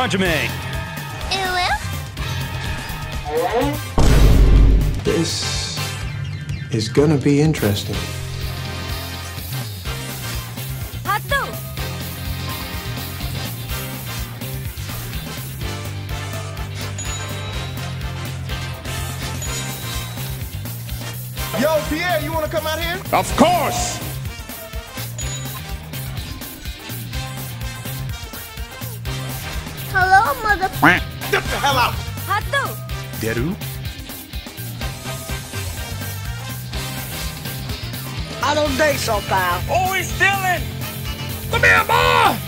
Hajime. Hello? This is gonna be interesting. Yo, Pierre, you wanna come out here? Of course! Hello, motherfucker. Get the hell out! Hato! Deru? I don't think so, pal. Oh, he's stealing! Come here, boy!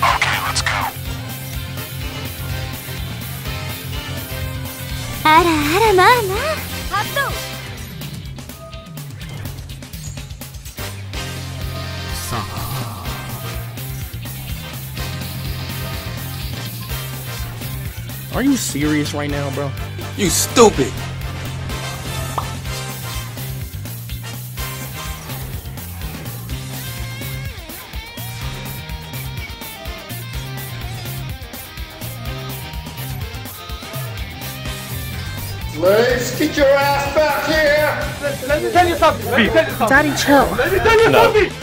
Okay, let's go. Ara, ara, mama. Hato. Sa. Are you serious right now, bro? You stupid. Let's get your ass back here! Let me tell you something! Daddy, chill! Let me tell you something!